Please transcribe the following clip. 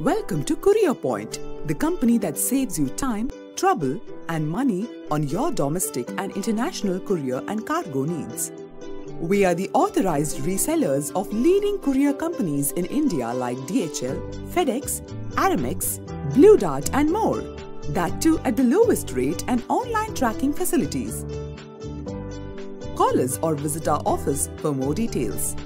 Welcome to Courier Point, the company that saves you time, trouble, and money on your domestic and international courier and cargo needs. We are the authorized resellers of leading courier companies in India like DHL, FedEx, Aramex, Blue Dart, and more. That too at the lowest rate and online tracking facilities. Call us or visit our office for more details.